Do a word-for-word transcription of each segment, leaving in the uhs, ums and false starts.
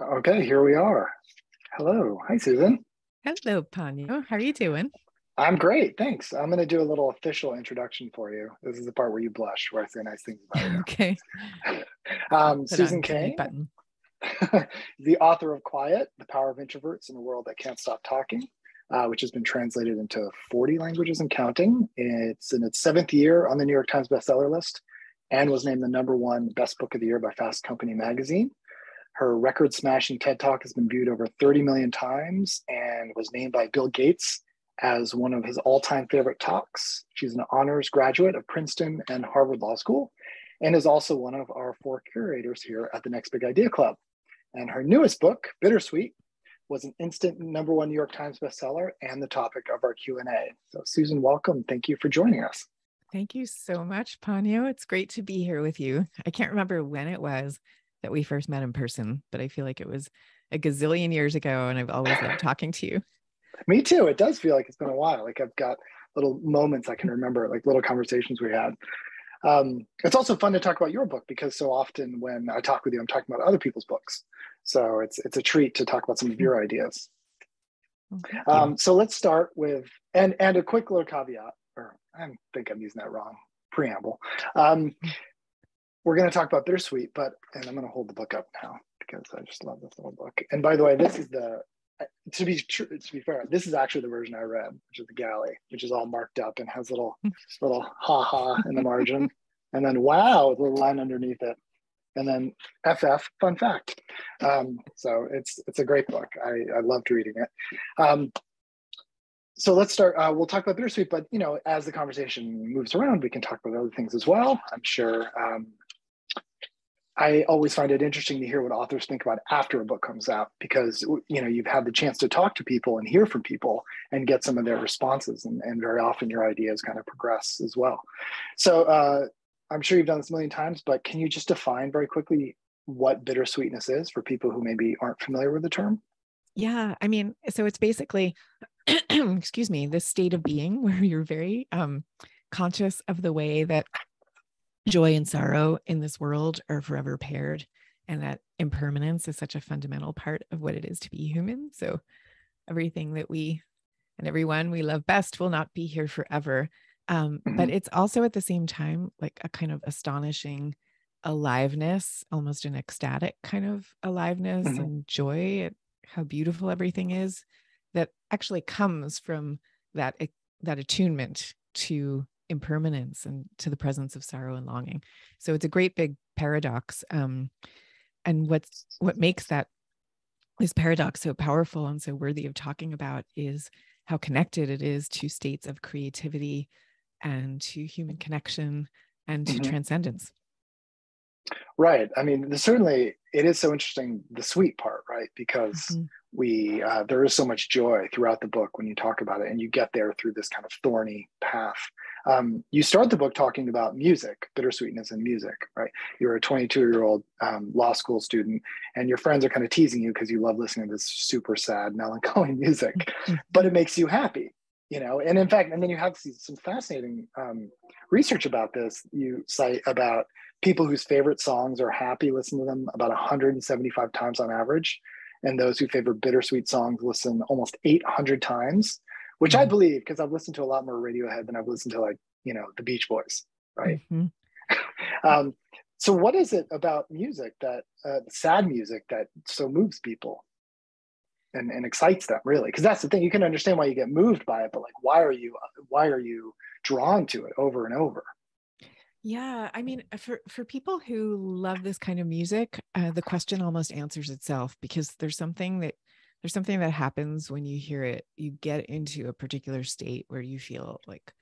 Okay, here we are. Hello. Hi, Susan. Hello, Panio. How are you doing? I'm great, thanks. I'm going to do a little official introduction for you. This is the part where you blush, where I say nice things about you. Okay. um, Susan Cain, the author of Quiet: The Power of Introverts in a World That Can't Stop Talking, uh, which has been translated into forty languages and counting. It's in its seventh year on the New York Times bestseller list and was named the number one best book of the year by Fast Company Magazine. Her record-smashing TED Talk has been viewed over thirty million times and was named by Bill Gates as one of his all-time favorite talks. She's an honors graduate of Princeton and Harvard Law School, and is also one of our four curators here at the Next Big Idea Club. And her newest book, Bittersweet, was an instant number one New York Times bestseller and the topic of our Q and A. So Susan, welcome. Thank you for joining us. Thank you so much, Panio. It's great to be here with you. I can't remember when it was that we first met in person, but I feel like it was a gazillion years ago, and I've always loved talking to you. Me too. It does feel like it's been a while. Like I've got little moments I can remember, like little conversations we had. Um, it's also fun to talk about your book because so often when I talk with you, I'm talking about other people's books. So it's it's a treat to talk about some of your ideas. Okay. Um, so let's start with, and, and a quick little caveat, or I think I'm using that wrong, preamble. Um, we're going to talk about Bittersweet, but, and I'm going to hold the book up now because I just love this little book. And by the way, this is the, To be true, to be fair, this is actually the version I read, which is the galley, which is all marked up and has little, little ha ha in the margin, and then wow, the line underneath it, and then F F, fun fact. Um, so it's it's a great book. I, I loved reading it. Um, so let's start. Uh, we'll talk about Bittersweet, but you know, as the conversation moves around, we can talk about other things as well, I'm sure. Um, I always find it interesting to hear what authors think about after a book comes out, because you know, you've had the chance to talk to people and hear from people and get some of their responses. And, and very often your ideas kind of progress as well. So uh, I'm sure you've done this a million times, but can you just define very quickly what bittersweetness is for people who maybe aren't familiar with the term? Yeah, I mean, so it's basically, excuse me, this state of being where you're very um, conscious of the way that joy and sorrow in this world are forever paired, and that impermanence is such a fundamental part of what it is to be human. So everything that we and everyone we love best will not be here forever. Um, mm-hmm. But it's also at the same time, like a kind of astonishing aliveness, almost an ecstatic kind of aliveness mm-hmm. and joy at how beautiful everything is that actually comes from that, that attunement to impermanence and to the presence of sorrow and longing. So it's a great big paradox. Um, and what's, what makes that this paradox so powerful and so worthy of talking about is how connected it is to states of creativity and to human connection and to mm-hmm. transcendence. Right. I mean, certainly it is so interesting, the sweet part, right? Because mm-hmm. we, uh, there is so much joy throughout the book when you talk about it, and you get there through this kind of thorny path. Um, you start the book talking about music, bittersweetness in music, right? You're a twenty-two-year-old um, law school student, and your friends are kind of teasing you because you love listening to this super sad, melancholy music, mm-hmm. but it makes you happy, you know? And in fact, and then you have some fascinating um, research about this. You cite about people whose favorite songs are happy listen to them about one hundred seventy-five times on average, and those who favor bittersweet songs listen almost eight hundred times, which I believe, because I've listened to a lot more Radiohead than I've listened to, like, you know, the Beach Boys, right? Mm-hmm. um, so what is it about music that, uh, sad music that so moves people and, and excites them, really? Because that's the thing, you can understand why you get moved by it, but like, why are you, why are you drawn to it over and over? Yeah, I mean, for, for people who love this kind of music, uh, the question almost answers itself, because there's something that There's something that happens when you hear it. You get into a particular state where you feel like,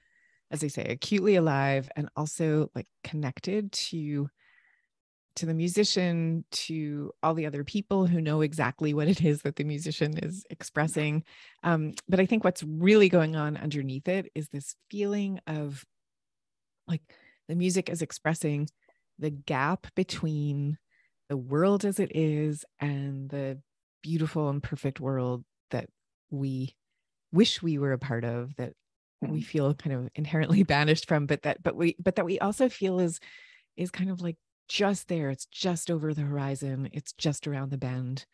as I say, acutely alive and also like connected to, to the musician, to all the other people who know exactly what it is that the musician is expressing. Um, but I think what's really going on underneath it is this feeling of like the music is expressing the gap between the world as it is and the beautiful and perfect world that we wish we were a part of, that we feel kind of inherently banished from, but that, but we, but that we also feel is, is kind of like just there. It's just over the horizon. It's just around the bend.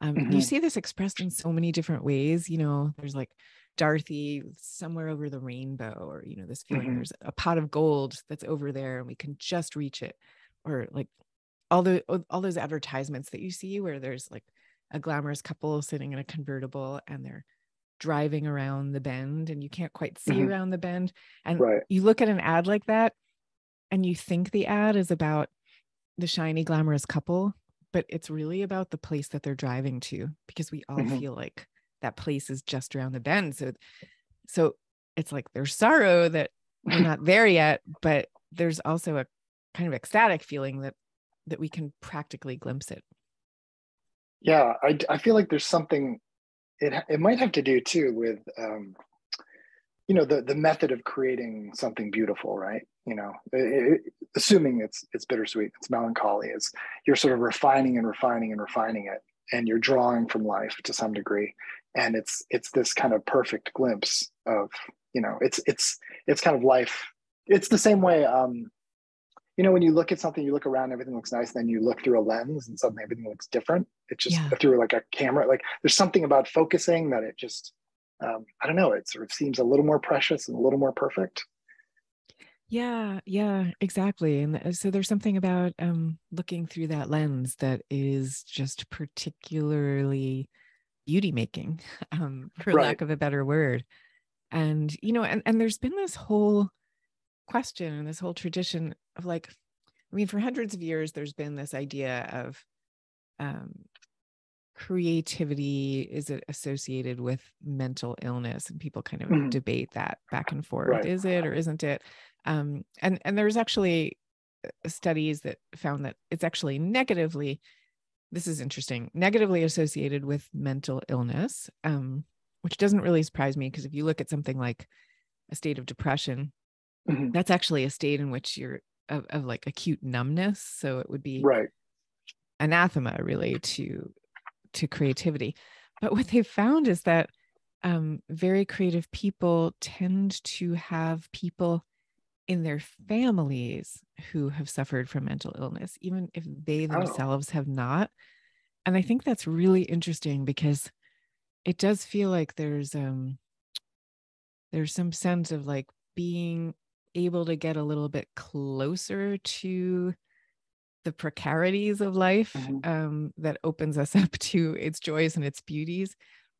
Um, mm-hmm. You see this expressed in so many different ways. You know, there's like Dorothy somewhere over the rainbow, or, you know, this feeling mm-hmm. there's a pot of gold that's over there and we can just reach it. Or like all the, all those advertisements that you see where there's like a glamorous couple sitting in a convertible and they're driving around the bend and you can't quite see mm-hmm. around the bend. And right. you look at an ad like that and you think the ad is about the shiny, glamorous couple, but it's really about the place that they're driving to, because we all mm-hmm. feel like that place is just around the bend. So, so it's like there's sorrow that we're not there yet, but there's also a kind of ecstatic feeling that, that we can practically glimpse it. Yeah. I, I feel like there's something, it, it might have to do too with, um, you know, the, the method of creating something beautiful, right? You know, it, it, assuming it's, it's bittersweet, it's melancholy, it's, you're sort of refining and refining and refining it, and you're drawing from life to some degree. And it's, it's this kind of perfect glimpse of, you know, it's, it's, it's kind of life. It's the same way, um, you know, when you look at something, you look around, everything looks nice. Then you look through a lens and suddenly everything looks different. It's just yeah. through like a camera, like there's something about focusing that it just, um, I don't know, it sort of seems a little more precious and a little more perfect. Yeah, yeah, exactly. And so there's something about um, looking through that lens that is just particularly beauty making, um, for right. lack of a better word. And, you know, and, and there's been this whole question and this whole tradition of like, I mean, for hundreds of years, there's been this idea of um, creativity, is it associated with mental illness? And people kind of mm. debate that back and forth. Right. Is it or isn't it? Um, and, and there's actually studies that found that it's actually negatively, this is interesting, negatively associated with mental illness, um, which doesn't really surprise me, because if you look at something like a state of depression, mm-hmm. that's actually a state in which you're of, of like acute numbness. So it would be right. anathema really to, to creativity. But what they found is that um, very creative people tend to have people in their families who have suffered from mental illness, even if they themselves oh. have not. And I think that's really interesting, because it does feel like there's, um, there's some sense of like being able to get a little bit closer to the precarities of life mm-hmm. um, that opens us up to its joys and its beauties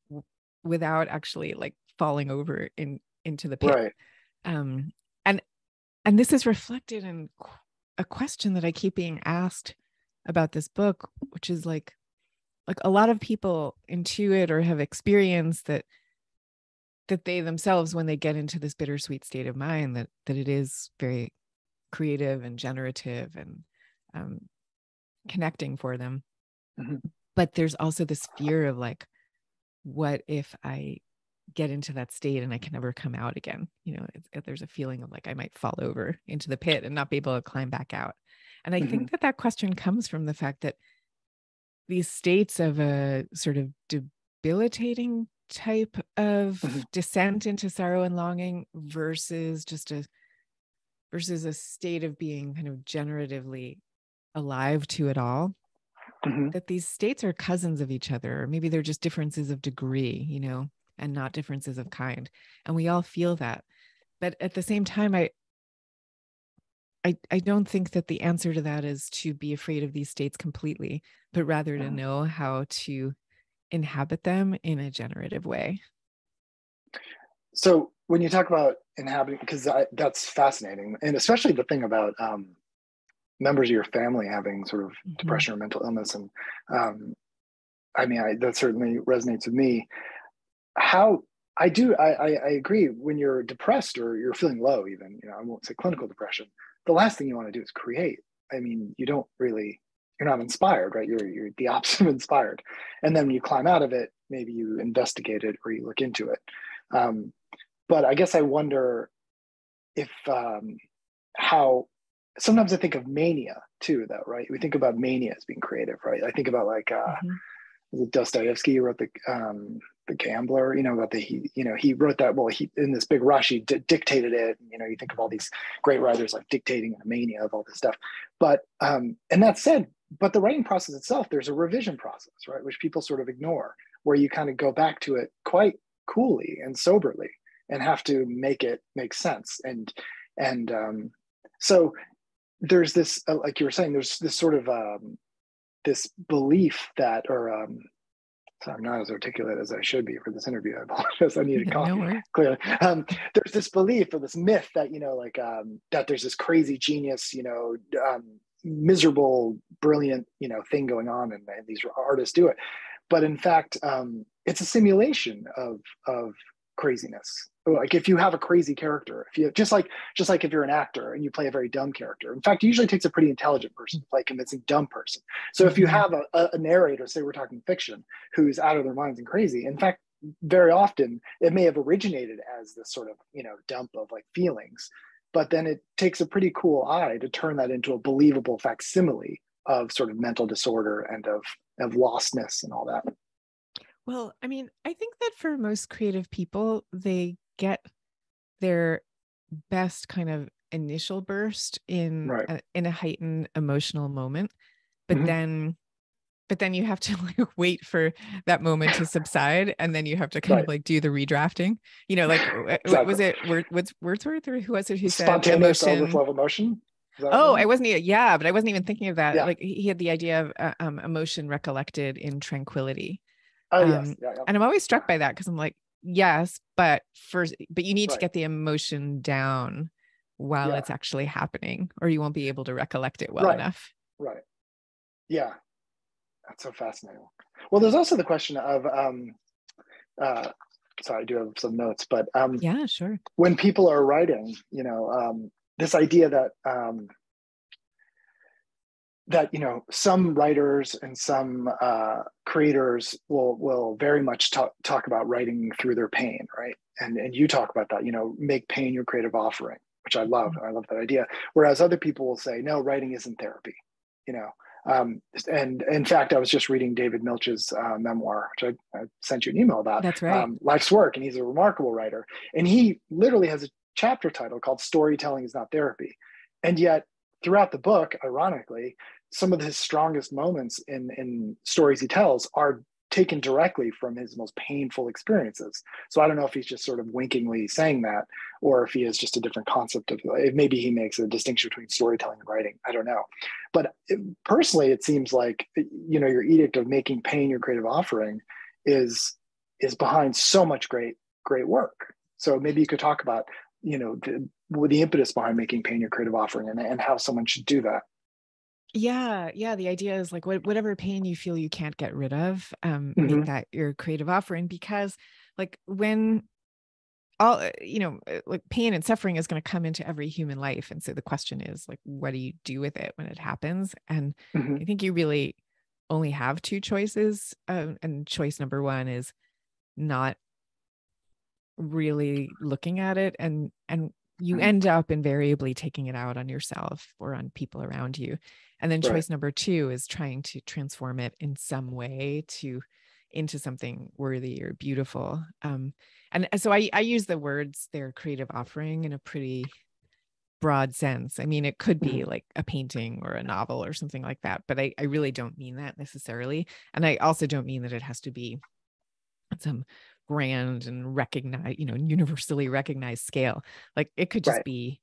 w- without actually like falling over in, into the pit. Right. Um, and, and this is reflected in a question that I keep being asked about this book, which is like, like a lot of people intuit or have experienced that, that they themselves, when they get into this bittersweet state of mind, that, that it is very creative and generative and um, connecting for them. Mm-hmm. But there's also this fear of like, what if I get into that state and I can never come out again? You know, it, it, there's a feeling of like, I might fall over into the pit and not be able to climb back out. And I mm-hmm. think that that question comes from the fact that these states of a sort of debilitating type of mm-hmm. descent into sorrow and longing versus just a versus a state of being kind of generatively alive to it all, mm-hmm. that these states are cousins of each other, or maybe they're just differences of degree, you know, and not differences of kind. And we all feel that. But at the same time, I I, I don't think that the answer to that is to be afraid of these states completely, but rather yeah. to know how to inhabit them in a generative way. So when you talk about inhabiting, because that's fascinating, and especially the thing about um, members of your family having sort of mm-hmm. depression or mental illness, and um, I mean, I, that certainly resonates with me. How I do, I, I, I agree. When you're depressed or you're feeling low, even, you know, I won't say clinical depression, the last thing you want to do is create. I mean, you don't really. You're not inspired, right? You're, you're the opposite of inspired. And then when you climb out of it, maybe you investigate it or you look into it. Um, but I guess I wonder if um, how, sometimes I think of mania too, though, right? We think about mania as being creative, right? I think about like, uh, mm-hmm. was it Dostoevsky who wrote the, um, the Gambler, you know, about the, he, you know, he wrote that, well, he, in this big rush, he d- dictated it. And, you know, you think of all these great writers like dictating in a mania of all this stuff. But, um, and that said, But the writing process itself, there's a revision process, right, which people sort of ignore, where you kind of go back to it quite coolly and soberly and have to make it make sense. And and um, so there's this, uh, like you were saying, there's this sort of um, this belief that, or um, so I'm not as articulate as I should be for this interview. I apologize. I need a coffee. No worries. Clearly, um, there's this belief or this myth that you know, like um, that there's this crazy genius, you know. Um, miserable, brilliant, you know, thing going on, and, and these artists do it. But in fact, um, it's a simulation of of craziness. Like if you have a crazy character, if you just like just like if you're an actor and you play a very dumb character. In fact, it usually takes a pretty intelligent person to play a convincing dumb person. So if you have a, a narrator, say we're talking fiction, who's out of their minds and crazy, in fact, very often it may have originated as this sort of you know dump of like feelings. But then it takes a pretty cool eye to turn that into a believable facsimile of sort of mental disorder and of, of lostness and all that. Well, I mean, I think that for most creative people, they get their best kind of initial burst in, right. a, in a heightened emotional moment, but mm-hmm. then, but then you have to like wait for that moment to subside. And then you have to kind right. of like do the redrafting, you know, like exactly. what was it Words, Wordsworth or who was it who said spontaneous overflow of emotion? Oh, one? I wasn't, yeah, but I wasn't even thinking of that. Yeah. Like he had the idea of uh, um, emotion recollected in tranquility. Oh, um, yes. Yeah, yeah. And I'm always struck by that because I'm like, yes, but first, but you need right. to get the emotion down while yeah. it's actually happening or you won't be able to recollect it well right. enough. Right. Yeah. That's so fascinating. Well, there's also the question of, um, uh, sorry, I do have some notes, but um, yeah, sure. When people are writing, you know, um, this idea that um, that you know some writers and some uh, creators will will very much talk talk about writing through their pain, right? And and you talk about that, you know, make pain your creative offering, which I love. Mm-hmm. I love that idea. Whereas other people will say, no, writing isn't therapy, you know. Um, and in fact, I was just reading David Milch's uh, memoir, which I, I sent you an email about. That's right. Um, Life's Work, and he's a remarkable writer. And he literally has a chapter title called Storytelling is Not Therapy. And yet throughout the book, ironically, some of his strongest moments in, in stories he tells are taken directly from his most painful experiences. So I don't know if he's just sort of winkingly saying that, or if he is just a different concept of it. Maybe he makes a distinction between storytelling and writing. I don't know. But it, personally, it seems like, you know, your edict of making pain your creative offering is, is behind so much great, great work. So maybe you could talk about, you know, the, the impetus behind making pain your creative offering and, and how someone should do that. Yeah. Yeah. The idea is like wh- whatever pain you feel you can't get rid of, um, mm-hmm. make that your creative offering, because like when all, you know, like pain and suffering is going to come into every human life. And so the question is like, what do you do with it when it happens? And mm-hmm. I think you really only have two choices. Um, and choice number one is not really looking at it and, and you end up invariably taking it out on yourself or on people around you. And then right. choice number two is trying to transform it in some way to into something worthy or beautiful. Um, and so I, I use the words, their creative offering, in a pretty broad sense. I mean, it could be like a painting or a novel or something like that, but I, I really don't mean that necessarily. And I also don't mean that it has to be some grand and recognized, you know, universally recognized scale. Like it could just right. be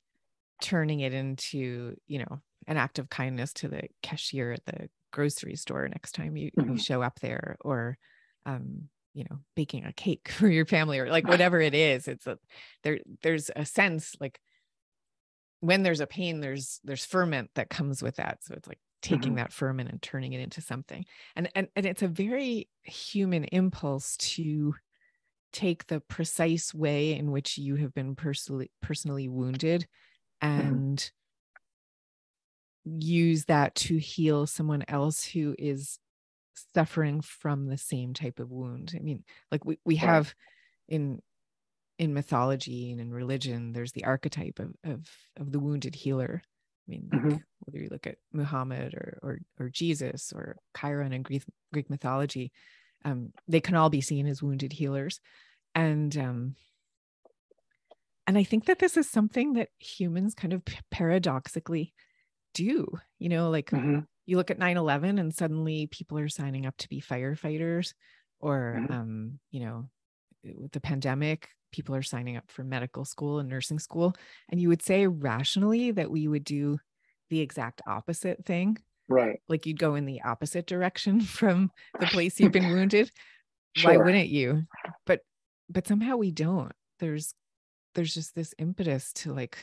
turning it into, you know, an act of kindness to the cashier at the grocery store next time you, mm-hmm. you show up there, or, um, you know, baking a cake for your family, or like whatever it is. It's a, there, there's a sense like when there's a pain, there's, there's ferment that comes with that. So it's like taking mm-hmm. that ferment and turning it into something. And, and, and it's a very human impulse to take the precise way in which you have been personally personally wounded and mm-hmm. use that to heal someone else who is suffering from the same type of wound. I mean, like we, we right. have in in mythology and in religion, there's the archetype of of, of the wounded healer. I mean, mm-hmm. like, whether you look at Muhammad or or, or Jesus or Chiron in Greek, Greek mythology, Um, they can all be seen as wounded healers. And um, and I think that this is something that humans kind of p- paradoxically do, you know, like mm-hmm. you look at nine eleven and suddenly people are signing up to be firefighters, or, mm-hmm. um, you know, with the pandemic, people are signing up for medical school and nursing school. And you would say rationally that we would do the exact opposite thing. Right. Like you'd go in the opposite direction from the place you've been wounded. Sure. Why wouldn't you? But, but somehow we don't. There's, there's just this impetus to, like,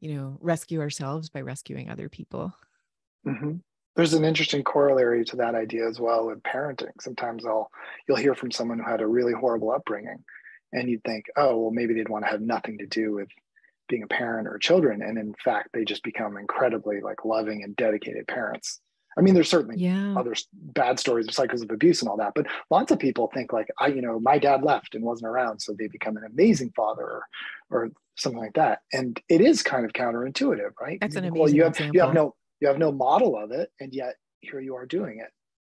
you know, rescue ourselves by rescuing other people. Mm-hmm. There's an interesting corollary to that idea as well in parenting. Sometimes I'll, you'll hear from someone who had a really horrible upbringing, and you'd think, oh, well, maybe they'd want to have nothing to do with being a parent or children. And in fact, they just become incredibly, like, loving and dedicated parents. I mean, there's certainly yeah. other bad stories of cycles of abuse and all that, but lots of people think, like, I, you know, my dad left and wasn't around, so they become an amazing father, or, or something like that. And it is kind of counterintuitive, right? That's an amazing well, you have, example. You have no, you have no model of it, and yet here you are doing it.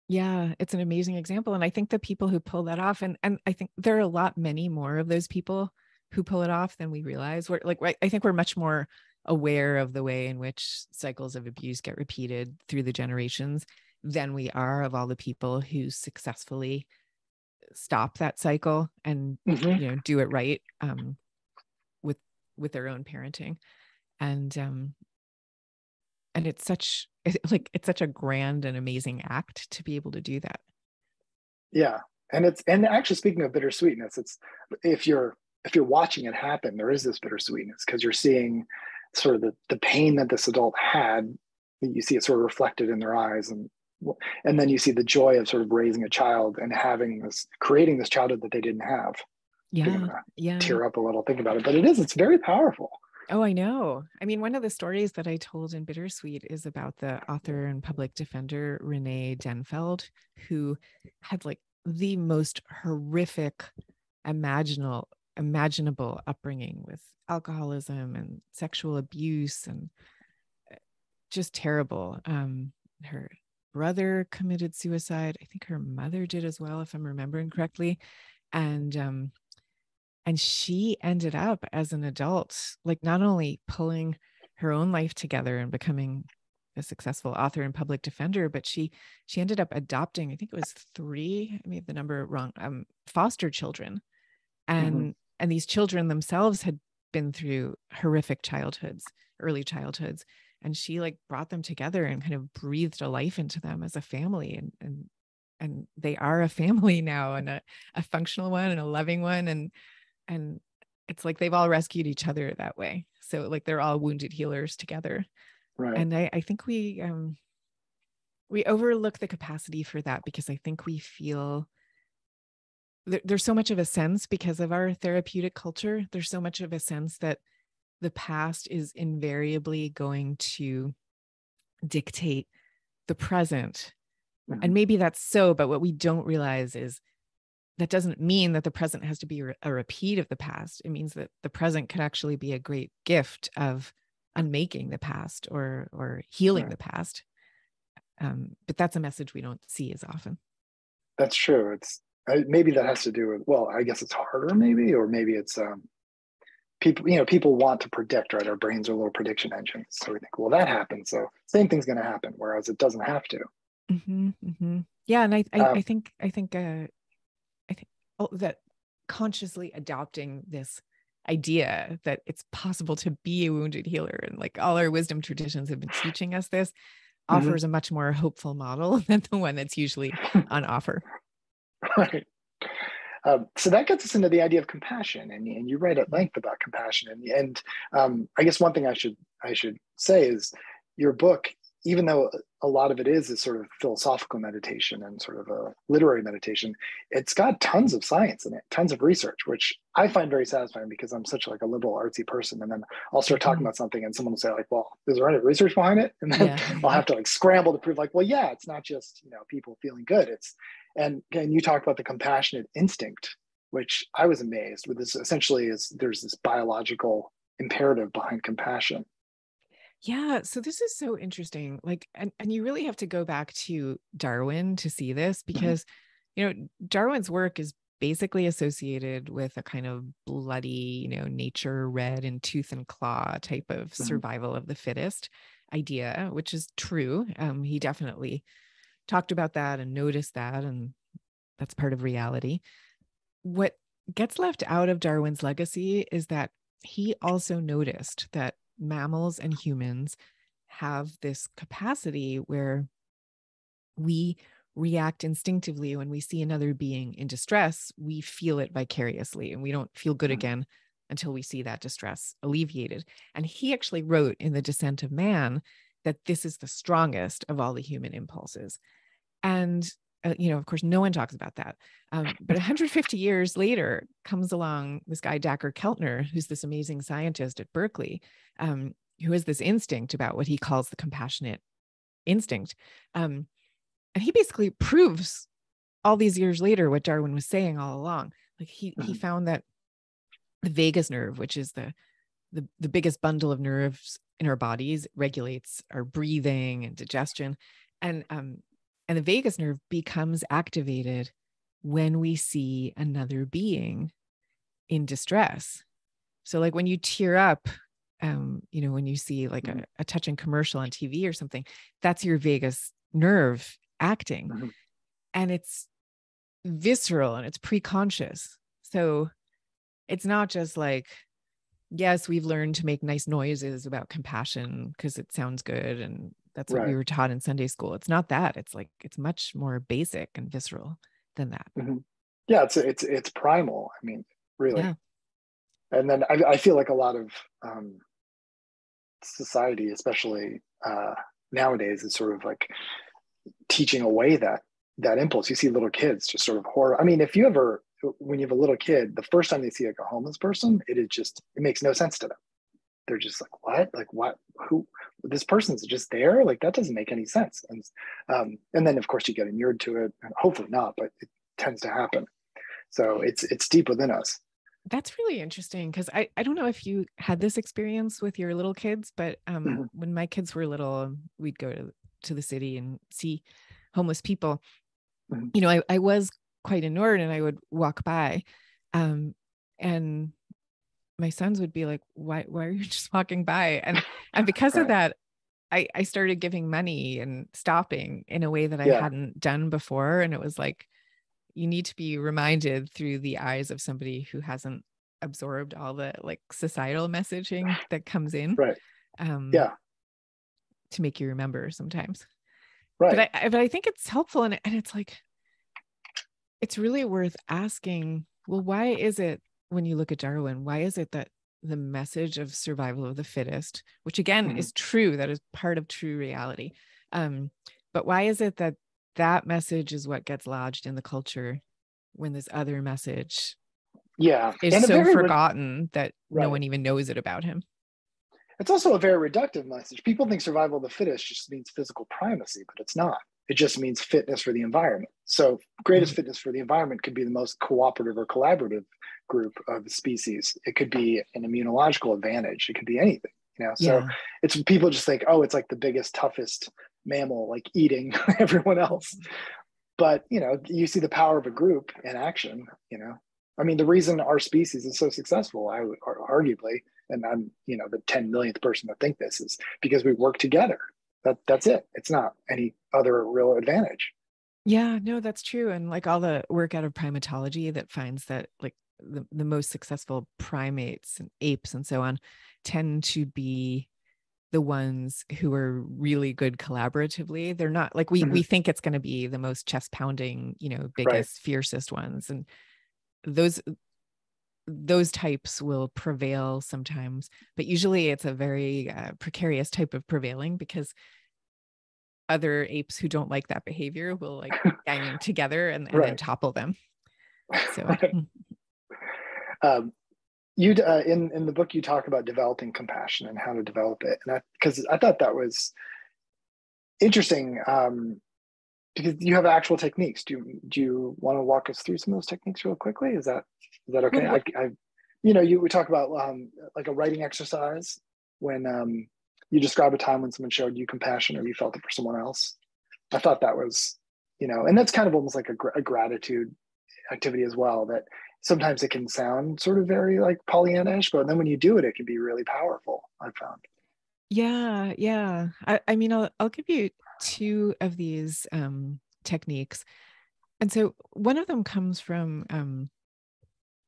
Yeah, it's an amazing example. And I think the people who pull that off, and, and I think there are a lot, many more of those people who pull it off than we realize. We're like, I think we're much more aware of the way in which cycles of abuse get repeated through the generations than we are of all the people who successfully stop that cycle and, mm-hmm. you know, do it right um, with, with their own parenting. And, um, and it's such, like, it's such a grand and amazing act to be able to do that. Yeah. And it's, and actually, speaking of bittersweetness, it's, if you're, if you're watching it happen, there is this bittersweetness, because you're seeing sort of the, the pain that this adult had, you see it sort of reflected in their eyes. And, and then you see the joy of sort of raising a child and having this, creating this childhood that they didn't have. Yeah. Yeah. Tear up a little, think about it, but it is, it's very powerful. Oh, I know. I mean, one of the stories that I told in Bittersweet is about the author and public defender, Renee Denfeld, who had, like, the most horrific, imaginal, imaginable upbringing with alcoholism and sexual abuse, and just terrible. Um, her brother committed suicide. I think her mother did as well, if I'm remembering correctly. And, um, And she ended up as an adult, like, not only pulling her own life together and becoming a successful author and public defender, but she she ended up adopting, I think it was three, I may have the number wrong, um, foster children. And, mm-hmm. and these children themselves had been through horrific childhoods, early childhoods. And she, like, brought them together and kind of breathed a life into them as a family. And, and, and they are a family now, and a, a functional one and a loving one. And And it's like they've all rescued each other that way. So, like, they're all wounded healers together. Right. And I, I think we um, we overlook the capacity for that, because I think we feel th- there's so much of a sense, because of our therapeutic culture, there's so much of a sense that the past is invariably going to dictate the present. Mm-hmm. And maybe that's so, but what we don't realize is that doesn't mean that the present has to be a repeat of the past. It means that the present can actually be a great gift of unmaking the past, or, or healing right. the past. Um, but that's a message we don't see as often. That's true. It's I, maybe that has to do with, well, I guess it's harder maybe, or maybe it's um, people, you know, people want to predict, right? Our brains are little prediction engines. So we think, well, that happened, so same thing's going to happen, whereas it doesn't have to. Mm-hmm, mm-hmm. Yeah. And I, I, um, I think, I think, uh, I think oh, that consciously adopting this idea that it's possible to be a wounded healer, and, like, all our wisdom traditions have been teaching us this, mm-hmm. offers a much more hopeful model than the one that's usually on offer. Right. Um, so that gets us into the idea of compassion, and, and you write at length about compassion. And, and um, I guess one thing I should I should say is your book, even though a lot of it is is sort of philosophical meditation and sort of a literary meditation, it's got tons of science in it, tons of research, which I find very satisfying, because I'm such, like, a liberal artsy person. And then I'll start talking about something and someone will say, like, well, is there any research behind it? And then yeah. I'll have to, like, scramble to prove, like, well, yeah, it's not just, you know, people feeling good. It's, and, and you talked about the compassionate instinct, which I was amazed with. This essentially is, there's this biological imperative behind compassion. Yeah. So this is so interesting. Like, and, and you really have to go back to Darwin to see this, because, mm-hmm. you know, Darwin's work is basically associated with a kind of bloody, you know, nature, red and tooth and claw type of mm-hmm. survival of the fittest. idea, which is true. Um, he definitely talked about that and noticed that, and that's part of reality. What gets left out of Darwin's legacy is that he also noticed that mammals and humans have this capacity where we react instinctively when we see another being in distress. We feel it vicariously, and we don't feel good again until we see that distress alleviated. And he actually wrote in The Descent of Man that this is the strongest of all the human impulses. And, uh, you know, of course, no one talks about that. Um, but one hundred fifty years later comes along this guy, Dacher Keltner, who's this amazing scientist at Berkeley, um, who has this instinct about what he calls the compassionate instinct. Um, and he basically proves all these years later what Darwin was saying all along. Like he, mm-hmm. he found that the vagus nerve, which is the, the, the biggest bundle of nerves in our bodies, regulates our breathing and digestion. And, um, and the vagus nerve becomes activated when we see another being in distress. So like when you tear up, um, you know, when you see like a, a touching commercial on T V or something, that's your vagus nerve acting, and it's visceral and it's pre-conscious. So it's not just like, yes, we've learned to make nice noises about compassion because it sounds good, and that's right. what we were taught in Sunday school. It's not that. It's like, it's much more basic and visceral than that. Mm-hmm. Yeah. It's, it's, it's primal. I mean, really. Yeah. And then I, I feel like a lot of um, society, especially uh, nowadays, is sort of like teaching away that, that impulse. You see little kids just sort of horror. I mean, if you ever, when you have a little kid, the first time they see like a homeless person, it is just, it makes no sense to them. They're just like, what? Like, what? Who? This person's just there? Like, that doesn't make any sense. And um, and then, of course, you get inured to it. And hopefully not, but it tends to happen. So it's it's deep within us. That's really interesting, because I, I don't know if you had this experience with your little kids, but um, mm-hmm. when my kids were little, we'd go to, to the city and see homeless people. Mm-hmm. You know, I, I was quite annoyed, and I would walk by, um, and my sons would be like, why, why are you just walking by? And, and because right. of that, I, I started giving money and stopping in a way that I yeah. hadn't done before. And it was like, you need to be reminded through the eyes of somebody who hasn't absorbed all the like societal messaging that comes in. Right. Um, yeah. To make you remember sometimes. Right. But I, but I think it's helpful. And, and it's like, it's really worth asking, well, why is it when you look at Darwin, why is it that the message of survival of the fittest, which again mm-hmm. is true, that is part of true reality. Um, but why is it that that message is what gets lodged in the culture when this other message yeah. is and so forgotten re- that right. no one even knows it about him? It's also a very reductive message. People think survival of the fittest just means physical primacy, but it's not. It just means fitness for the environment. So greatest mm-hmm. fitness for the environment could be the most cooperative or collaborative group of the species. It could be an immunological advantage. It could be anything, you know? So yeah. it's people just think, oh, it's like the biggest, toughest mammal, like eating everyone else. But, you know, you see the power of a group in action, you know? I mean, the reason our species is so successful, I would arguably, and I'm, you know, the ten millionth person to think this, is because we work together. That, that's it. It's not any other real advantage. Yeah, no, that's true. And like all the work out of primatology that finds that like the, the most successful primates and apes and so on tend to be the ones who are really good collaboratively. They're not like, we, mm-hmm. we think it's going to be the most chest pounding, you know, biggest, right. fiercest ones. And those, those types will prevail sometimes, but usually it's a very uh, precarious type of prevailing, because other apes who don't like that behavior will like gang together and, and right. then topple them. So, right. um, you uh, in in the book you talk about developing compassion and how to develop it, and because I, I thought that was interesting, um, because you have actual techniques. Do you, do you want to walk us through some of those techniques real quickly? Is that is that okay? Mm-hmm. I, I, you know, you we talk about um, like a writing exercise when. Um, You describe a time when someone showed you compassion or you felt it for someone else. I thought that was, you know, and that's kind of almost like a, gr- a gratitude activity as well, that sometimes it can sound sort of very like Pollyanna-ish, but then when you do it, it can be really powerful, I've found. Yeah, yeah. I, I mean, I'll, I'll give you two of these um, techniques. And so one of them comes from um,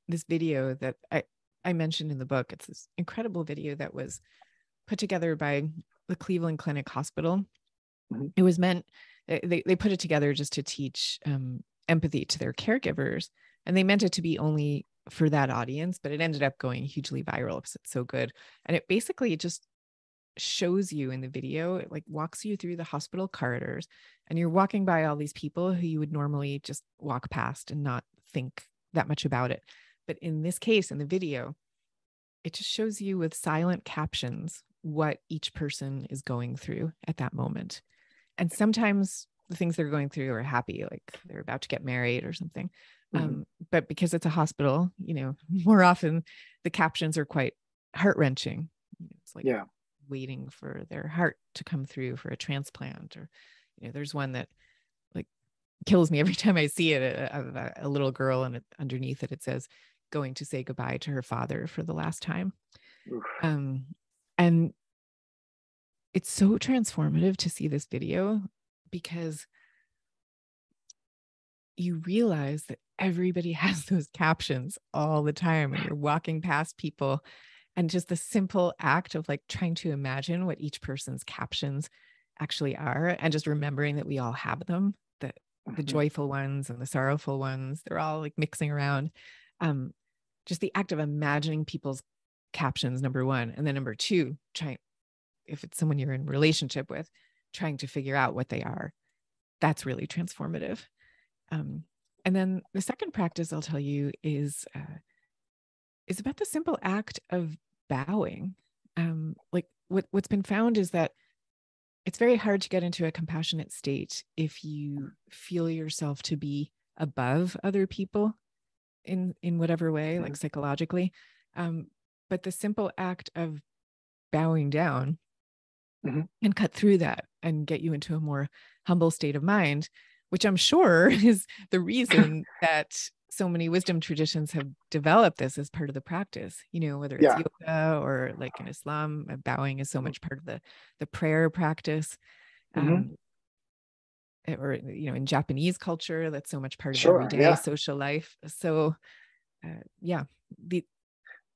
this video that I, I mentioned in the book. It's this incredible video that was put together by the Cleveland Clinic Hospital. Mm-hmm. It was meant, they, they put it together just to teach um, empathy to their caregivers. And they meant it to be only for that audience, but it ended up going hugely viral because it's so good. And it basically just shows you in the video, it like walks you through the hospital corridors, and you're walking by all these people who you would normally just walk past and not think that much about it. But in this case, in the video, it just shows you with silent captions what each person is going through at that moment. And sometimes the things they're going through are happy, like they're about to get married or something. Mm-hmm. Um, but because it's a hospital, you know, more often the captions are quite heart-wrenching. It's like, yeah, waiting for their heart to come through for a transplant, or, you know, there's one that like kills me every time I see it, a, a, a little girl, and it, underneath it, it says going to say goodbye to her father for the last time. Oof. Um, and it's so transformative to see this video, because you realize that everybody has those captions all the time, and you're walking past people. And just the simple act of like trying to imagine what each person's captions actually are, and just remembering that we all have them, the, the mm-hmm. joyful ones and the sorrowful ones, they're all like mixing around. Um, just the act of imagining people's captions, number one. And then number two, trying, if it's someone you're in a relationship with, trying to figure out what they are. That's really transformative. Um, and then the second practice I'll tell you is, uh, is about the simple act of bowing. Um, like what, what's been found is that it's very hard to get into a compassionate state if you feel yourself to be above other people in, in whatever way, like psychologically. Um, but the simple act of bowing down mm-hmm. can cut through that and get you into a more humble state of mind, which I'm sure is the reason that so many wisdom traditions have developed this as part of the practice, you know, whether it's yeah. yoga or like in Islam, bowing is so much part of the, the prayer practice. Um, mm-hmm. Or, you know, in Japanese culture, that's so much part of sure, everyday yeah. social life. So uh, yeah, the,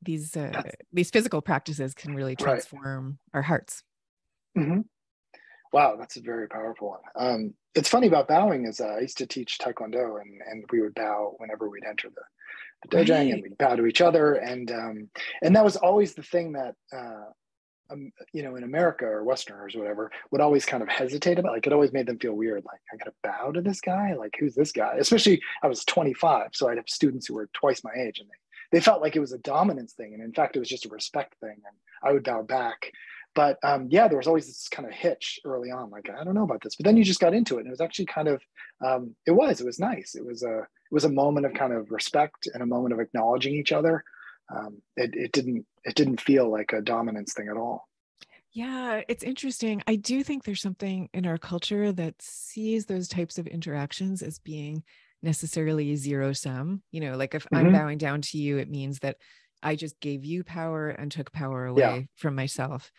these, uh, these physical practices can really transform right. our hearts. Mm-hmm. Wow, that's a very powerful one. Um, it's funny about bowing is uh, I used to teach Taekwondo, and, and we would bow whenever we'd enter the, the dojang, right. and we'd bow to each other. And um, and that was always the thing that, uh, um, you know, in America or Westerners or whatever, would always kind of hesitate about. Like, it always made them feel weird. Like, I got to bow to this guy? Like, who's this guy? Especially, I was twenty-five, so I'd have students who were twice my age, and they, they felt like it was a dominance thing. And in fact, it was just a respect thing. And I would bow back. But um, yeah, there was always this kind of hitch early on, like, I don't know about this, but then you just got into it, and it was actually kind of, um, it was, it was nice. It was a, it was a moment of kind of respect and a moment of acknowledging each other. Um, it, it didn't, it didn't feel like a dominance thing at all. Yeah, it's interesting. I do think there's something in our culture that sees those types of interactions as being necessarily zero sum, you know, like if mm-hmm. I'm bowing down to you, it means that I just gave you power and took power away yeah. from myself.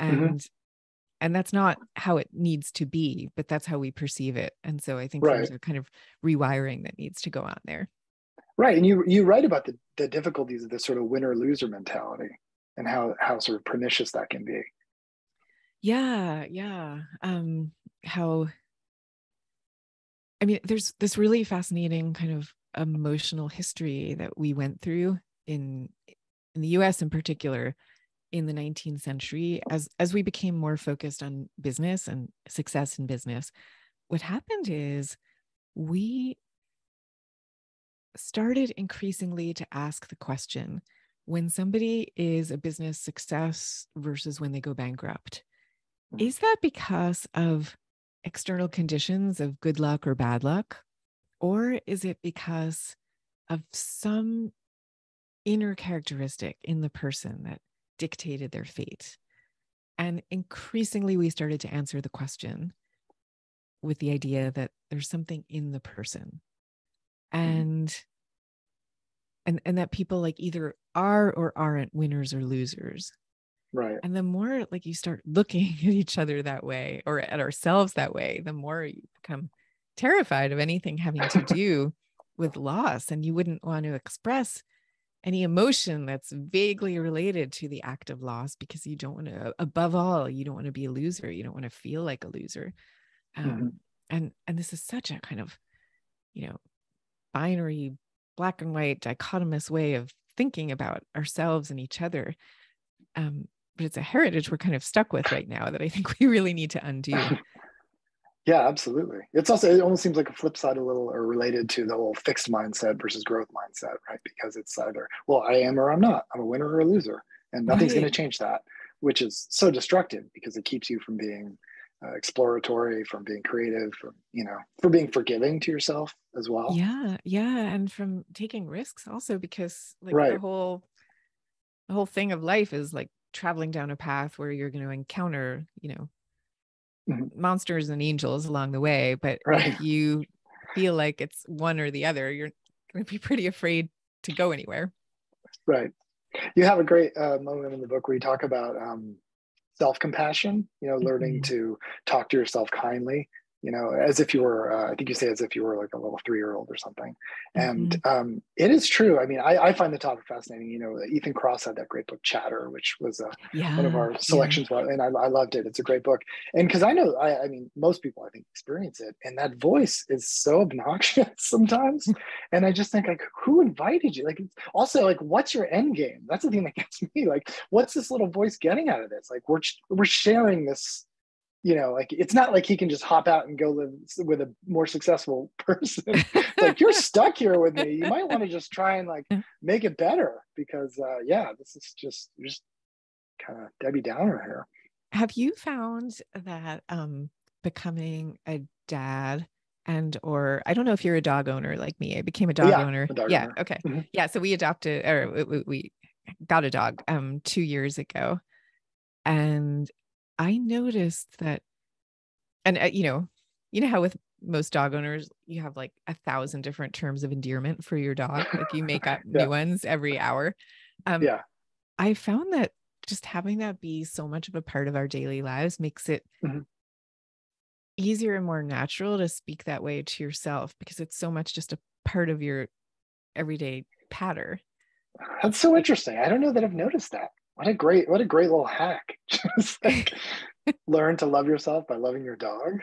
And, mm-hmm. and that's not how it needs to be, but that's how we perceive it. And so I think right. there's a kind of rewiring that needs to go on there. Right. And you, you write about the, the difficulties of this sort of winner loser mentality, and how, how sort of pernicious that can be. Yeah. Yeah. Um, how, I mean, there's this really fascinating kind of emotional history that we went through in, in the U S in particular, in the nineteenth century, as, as we became more focused on business and success in business. What happened is we started increasingly to ask the question, when somebody is a business success versus when they go bankrupt, is that because of external conditions of good luck or bad luck? Or is it because of some inner characteristic in the person that dictated their fate? And increasingly, we started to answer the question with the idea that there's something in the person, and mm. and and that people like either are or aren't winners or losers. Right. And the more like you start looking at each other that way, or at ourselves that way, the more you become terrified of anything having to do with loss. And you wouldn't want to express any emotion that's vaguely related to the act of loss, because you don't want to, above all, you don't want to be a loser. You don't want to feel like a loser. Um, mm-hmm. And, and this is such a kind of, you know, binary, black and white, dichotomous way of thinking about ourselves and each other. Um, but it's a heritage we're kind of stuck with right now that I think we really need to undo. Yeah, absolutely. It's also, it almost seems like a flip side a little, or related to the whole fixed mindset versus growth mindset, right? Because it's either, well, I am or I'm not. I'm a winner or a loser, and nothing's right. going to change that, which is so destructive because it keeps you from being Uh, exploratory, from being creative, from, you know, for being forgiving to yourself as well. Yeah. Yeah. And from taking risks also, because like right. the whole, the whole thing of life is like traveling down a path where you're going to encounter, you know, mm-hmm. monsters and angels along the way. But right. if you feel like it's one or the other, you're going to be pretty afraid to go anywhere. Right. You have a great uh, moment in the book where you talk about, um, self-compassion, you know, learning mm-hmm. to talk to yourself kindly, you know, as if you were, uh, I think you say as if you were like a little three-year-old or something. Mm-hmm. And um, it is true. I mean, I, I find the topic fascinating. You know, Ethan Cross had that great book, Chatter, which was uh, yeah. one of our selections. Yeah. And I, I loved it. It's a great book. And because I know, I, I mean, most people, I think, experience it. And that voice is so obnoxious sometimes. And I just think, like, who invited you? Like, also, like, what's your end game? That's the thing that gets me. Like, what's this little voice getting out of this? Like, we're we're sharing this. You know, like, it's not like he can just hop out and go live with a more successful person. It's like, you're stuck here with me. You might want to just try and like make it better, because uh, yeah, this is just, just kind of Debbie Downer here. Have you found that um, becoming a dad and, or I don't know if you're a dog owner like me, I became a dog yeah, owner. A dog yeah. Owner. Okay. Mm-hmm. Yeah. So we adopted, or we, we got a dog um, two years ago, and I noticed that, and uh, you know, you know how with most dog owners, you have like a thousand different terms of endearment for your dog. Like, you make up yeah. new ones every hour. Um, yeah. I found that just having that be so much of a part of our daily lives makes it mm-hmm. easier and more natural to speak that way to yourself, because it's so much just a part of your everyday patter. That's so interesting. I don't know that I've noticed that. What a great, what a great little hack. Just like learn to love yourself by loving your dog.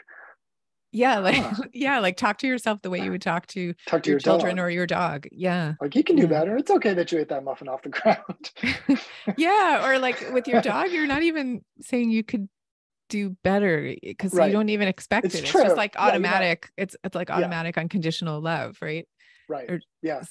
Yeah. Like, huh. yeah. Like, talk to yourself the way you would talk to, talk to your, your children dog. Or your dog. Yeah. Like, you can do yeah. better. It's okay that you ate that muffin off the ground. yeah. Or like with your dog, you're not even saying you could do better, because right. you don't even expect it's it. True. It's just like automatic. Yeah, it's it's like automatic yeah. unconditional love. Right. Right. Or, yes.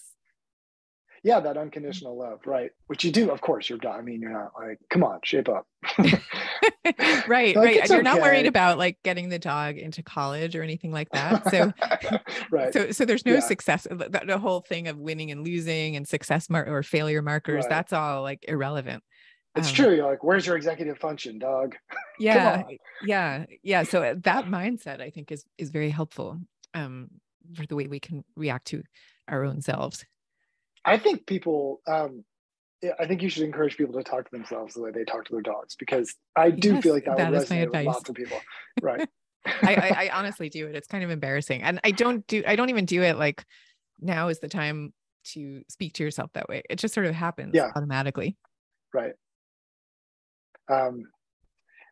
Yeah, that unconditional love, right? Which you do, of course. You're done. I mean, you're not like, come on, shape up. right, like, right. And you're okay. not worried about like getting the dog into college or anything like that. So, right. So, so there's no yeah. success. The, the whole thing of winning and losing and success mar- or failure markers. Right. That's all like irrelevant. It's um, true. You're like, where's your executive function, dog? Yeah, yeah, yeah. So that mindset, I think, is is very helpful um, for the way we can react to our own selves. I think people, um, I think you should encourage people to talk to themselves the way they talk to their dogs, because I do yes, feel like that, that would resonate with lots of people. Right. I, I, I honestly do it. It's kind of embarrassing. And I don't do, I don't even do it like, now is the time to speak to yourself that way. It just sort of happens yeah. automatically. Right. Um,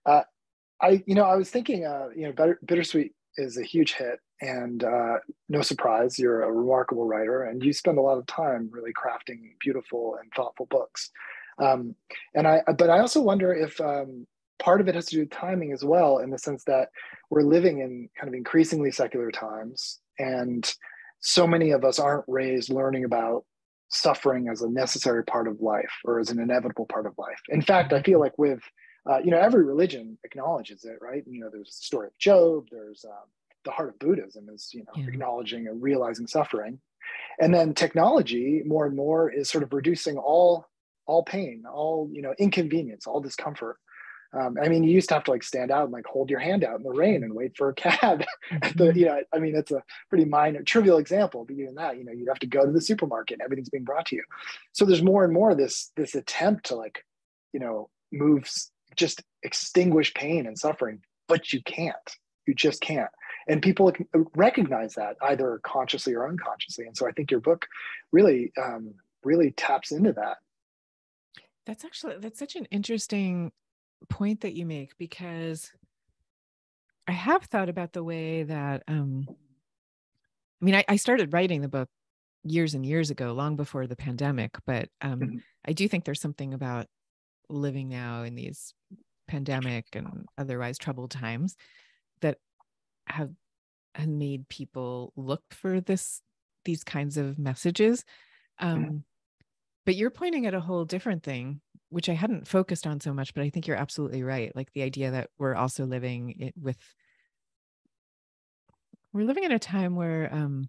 uh, I, you know, I was thinking, uh, you know, better, Bittersweet is a huge hit. And uh, no surprise, you're a remarkable writer, and you spend a lot of time really crafting beautiful and thoughtful books. Um, and I, but I also wonder if um, part of it has to do with timing as well, in the sense that we're living in kind of increasingly secular times, and so many of us aren't raised learning about suffering as a necessary part of life or as an inevitable part of life. In fact, I feel like with, uh, you know, every religion acknowledges it, right? You know, there's the story of Job, there's, um, the heart of Buddhism is, you know, yeah. acknowledging and realizing suffering. And then technology more and more is sort of reducing all, all pain, all, you know, inconvenience, all discomfort. Um, I mean, you used to have to like stand out and like hold your hand out in the rain and wait for a cab. At the, you know, I mean, that's a pretty minor, trivial example, but even that, you know, you'd have to go to the supermarket and everything's being brought to you. So there's more and more this, this attempt to like, you know, moves just extinguish pain and suffering, but you can't. You just can't. And people recognize that either consciously or unconsciously. And so I think your book really, um, really taps into that. That's actually, that's such an interesting point that you make, because I have thought about the way that, um, I mean, I, I started writing the book years and years ago, long before the pandemic, but um, mm-hmm. I do think there's something about living now in these pandemic and otherwise troubled times that have, have made people look for this, these kinds of messages. Um, mm-hmm. But you're pointing at a whole different thing, which I hadn't focused on so much, but I think you're absolutely right. Like the idea that we're also living it with, we're living in a time where um,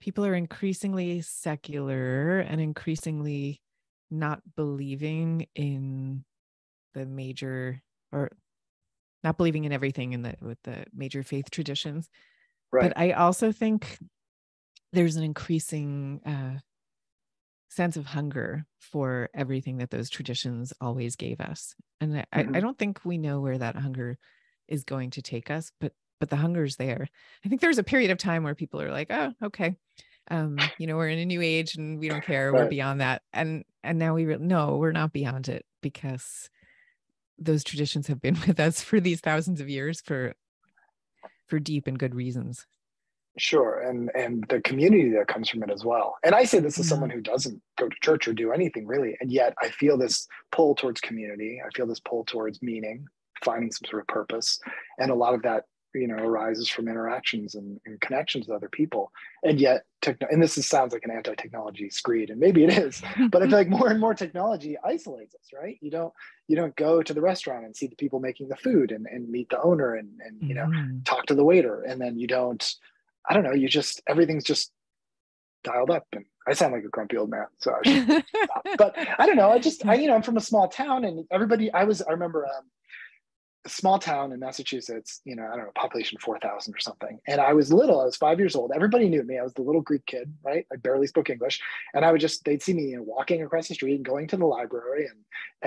people are increasingly secular and increasingly not believing in the major, or not believing in everything in the, with the major faith traditions. Right. But I also think there's an increasing uh, sense of hunger for everything that those traditions always gave us. And mm-hmm. I, I don't think we know where that hunger is going to take us, but but the hunger's there. I think there's a period of time where people are like, oh, okay. Um, you know, we're in a new age and we don't care. Right. We're beyond that. And, and now we re- no, we're not beyond it, because those traditions have been with us for these thousands of years for, for deep and good reasons. Sure. And, and the community that comes from it as well. And I say this as someone who doesn't go to church or do anything really. And yet I feel this pull towards community. I feel this pull towards meaning, finding some sort of purpose. And a lot of that, you know, arises from interactions and, and connections with other people. And yet, techno- and this is, sounds like an anti-technology screed, and maybe it is, but I feel like more and more technology isolates us, right? You don't, you don't go to the restaurant and see the people making the food and, and meet the owner and, and, you know, mm-hmm. talk to the waiter. And then you don't, I don't know, you just, everything's just dialed up. And I sound like a grumpy old man, so I should stop. But I don't know, I just, I, you know, I'm from a small town and everybody, I was, I remember, um, small town in Massachusetts, you know, I don't know, population four thousand or something. And I was little, I was five years old. Everybody knew me. I was the little Greek kid, right? I barely spoke English. And I would just, they'd see me, you know, walking across the street and going to the library. And,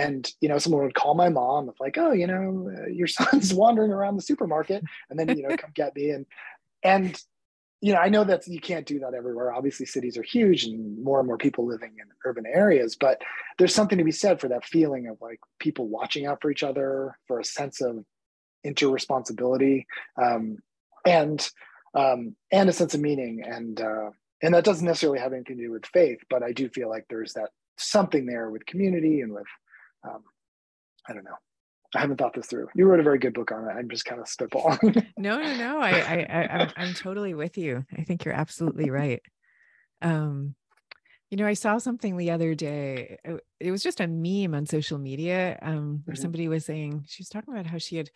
and you know, someone would call my mom with like, oh, you know, uh, your son's wandering around the supermarket. And then, you know, come get me. And, and, you know, I know that you can't do that everywhere. Obviously, cities are huge and more and more people living in urban areas, but there's something to be said for that feeling of like people watching out for each other, for a sense of interresponsibility, um, and um, and a sense of meaning. And uh, and that doesn't necessarily have anything to do with faith, but I do feel like there's that something there with community and with, um, I don't know. I haven't thought this through. You wrote a very good book on it. I'm just kind of spitballing. no, no, no. I, I, I, I'm, I'm totally with you. I think you're absolutely right. Um, you know, I saw something the other day. It was just a meme on social media um, where mm-hmm. somebody was saying, she was talking about how she had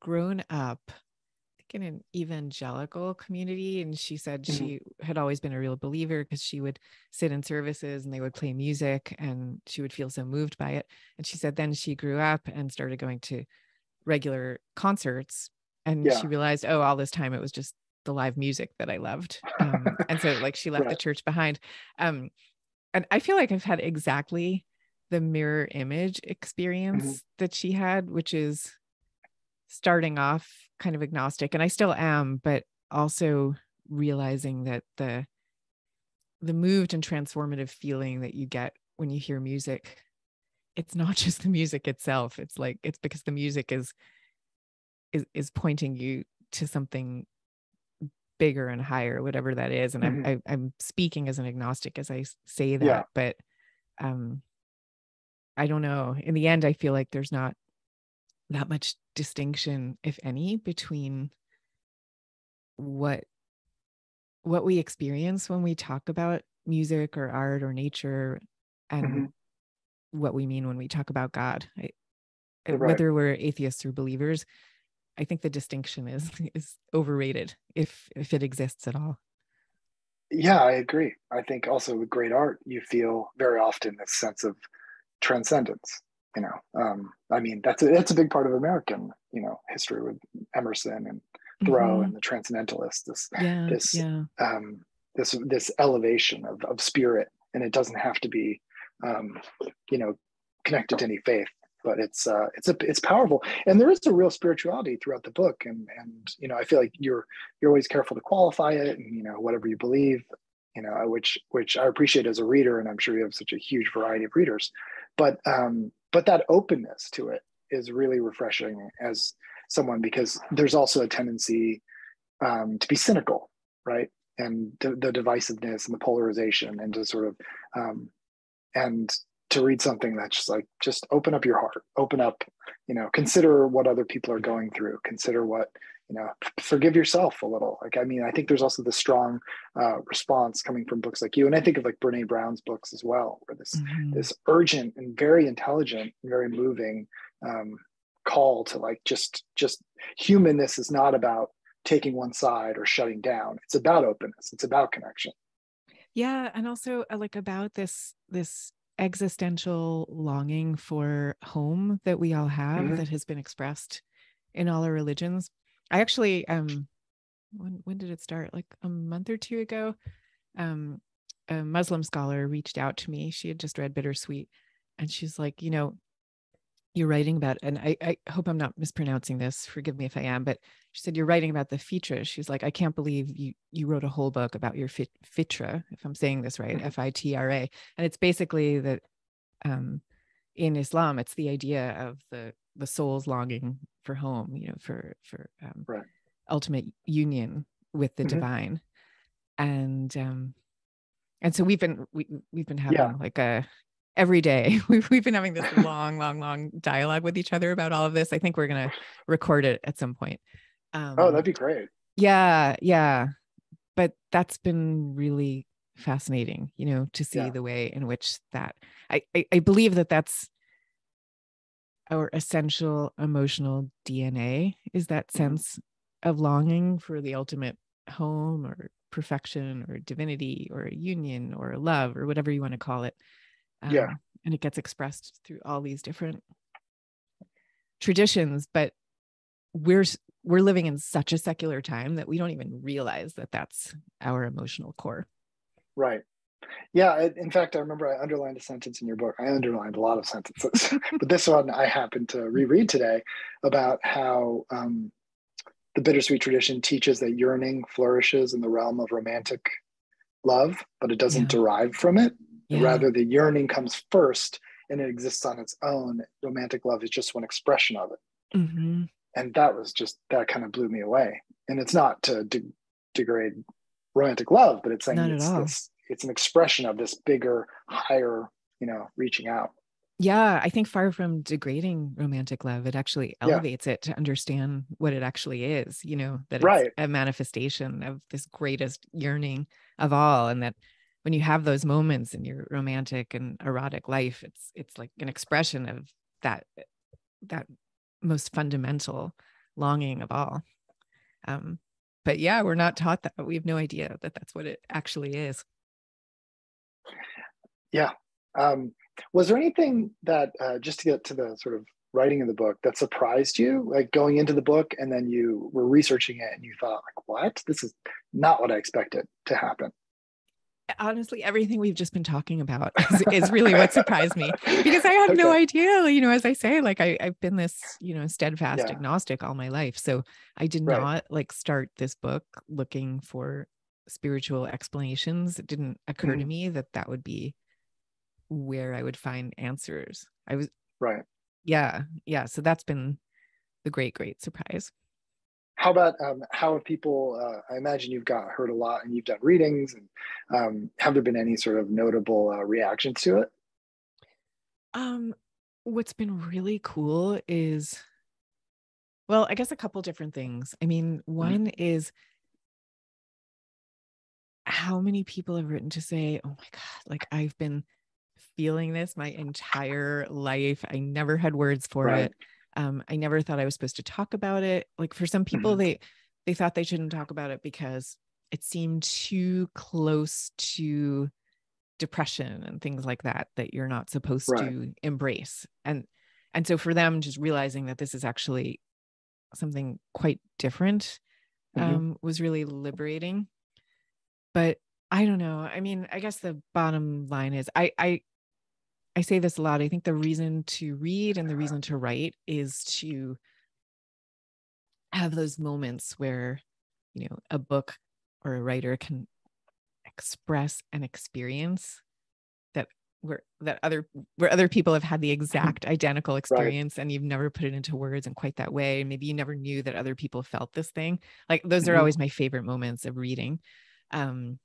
grown up, I think, in an evangelical community. And she said mm-hmm. she had always been a real believer because she would sit in services and they would play music and she would feel so moved by it. And she said, then she grew up and started going to regular concerts. And yeah. she realized, oh, all this time it was just the live music that I loved. Um, and so like she left right. the church behind. Um, and I feel like I've had exactly the mirror image experience mm-hmm. that she had, which is starting off kind of agnostic, and I still am, but also realizing that the the moved and transformative feeling that you get when you hear music, it's not just the music itself. It's like, it's because the music is is is pointing you to something bigger and higher, whatever that is. And mm-hmm. I'm I, I'm speaking as an agnostic as I say that, yeah. but um, I don't know. In the end, I feel like there's not that much distinction, if any, between what what we experience when we talk about music or art or nature and mm-hmm. what we mean when we talk about God. I, right. Whether we're atheists or believers, I think the distinction is is overrated, if if it exists at all. Yeah, I agree. I think also with great art, you feel very often this sense of transcendence. You know, um, I mean, that's a, that's a big part of American, you know, history with Emerson and Thoreau mm-hmm. and the Transcendentalists. This, yeah, this, yeah. Um, this, this elevation of of spirit, and it doesn't have to be, um, you know, connected to any faith. but it's uh, it's a, it's powerful, and there is a real spirituality throughout the book, and and you know, I feel like you're you're always careful to qualify it, and you know, whatever you believe, you know, which which I appreciate as a reader, and I'm sure you have such a huge variety of readers, but um, but that openness to it is really refreshing as someone, because there's also a tendency um, to be cynical, right? And the, the divisiveness and the polarization, and to sort of um, and to read something that's just like, just open up your heart, open up, you know, consider what other people are going through, consider what, you know, forgive yourself a little. Like, I mean, I think there's also the strong uh, response coming from books like you. And I think of like Brene Brown's books as well, where this, mm-hmm. this urgent and very intelligent, and very moving um, call to like, just, just humanness is not about taking one side or shutting down. It's about openness. It's about connection. Yeah. And also uh, like about this, this, existential longing for home that we all have, mm-hmm. that has been expressed in all our religions. I actually, um, when, when did it start? Like a month or two ago, um, a Muslim scholar reached out to me. She had just read Bittersweet, and she's like, you know, you're writing about, and I, I hope I'm not mispronouncing this, forgive me if I am, but she said, you're writing about the fitra. She's like, I can't believe you, you wrote a whole book about your fit, fitra, if I'm saying this right, F I T R A. And it's basically that um, in Islam, it's the idea of the, the soul's longing for home, you know, for, for um, right. ultimate union with the mm-hmm. divine. And, um, and so we've been, we, we've been having yeah. like a, every day we've, we've been having this long, long, long dialogue with each other about all of this. I think we're going to record it at some point. Um, oh, that'd be great. Yeah. Yeah. But that's been really fascinating, you know, to see yeah. the way in which that, I, I, I believe that that's our essential emotional D N A, is that sense of longing for the ultimate home or perfection or divinity or union or love or whatever you want to call it. Um, yeah. And it gets expressed through all these different traditions, but we're, we're living in such a secular time that we don't even realize that that's our emotional core. Right. Yeah. In fact, I remember I underlined a sentence in your book. I underlined a lot of sentences, but this one I happened to reread today about how um, the Bittersweet tradition teaches that yearning flourishes in the realm of romantic love, but it doesn't yeah. derive from it. Yeah. Rather, the yearning comes first and it exists on its own. Romantic love is just one expression of it. Mm-hmm. And that was just, that kind of blew me away. And it's not to de- degrade romantic love, but it's saying it's, this, it's an expression of this bigger, higher, you know, reaching out. Yeah. I think far from degrading romantic love, it actually elevates yeah. it to understand what it actually is, you know, that it's right. a manifestation of this greatest yearning of all. And that when you have those moments in your romantic and erotic life, it's it's like an expression of that that most fundamental longing of all. Um, but yeah, we're not taught that. We have no idea that that's what it actually is. Yeah. Um, was there anything that, uh, just to get to the sort of writing of the book, that surprised you, like going into the book and then you were researching it and you thought like, what? This is not what I expected to happen. Honestly, everything we've just been talking about is, is really what surprised me, because I had okay. no idea, you know, as I say, like I, I've been this, you know, steadfast yeah. agnostic all my life. So I did right. not like start this book looking for spiritual explanations. It didn't occur mm. to me that that would be where I would find answers. I was right. Yeah. Yeah. So that's been the great, great surprise. How about um, how have people, uh, I imagine you've got heard a lot and you've done readings, and um, have there been any sort of notable uh, reactions to it? Um, what's been really cool is, well, I guess a couple different things. I mean, one mm-hmm. is how many people have written to say, oh my God, like I've been feeling this my entire life. I never had words for right. it. Um, I never thought I was supposed to talk about it. Like for some people, mm-hmm. they, they thought they shouldn't talk about it because it seemed too close to depression and things like that, that you're not supposed right. to embrace. And, and so for them, just realizing that this is actually something quite different, mm-hmm. um, was really liberating. But I don't know. I mean, I guess the bottom line is I, I, I say this a lot, I think the reason to read and the reason to write is to have those moments where, you know, a book or a writer can express an experience that where that other where other people have had the exact identical experience, right, and you've never put it into words in quite that way. And maybe you never knew that other people felt this thing. Like those mm-hmm. are always my favorite moments of reading. Um,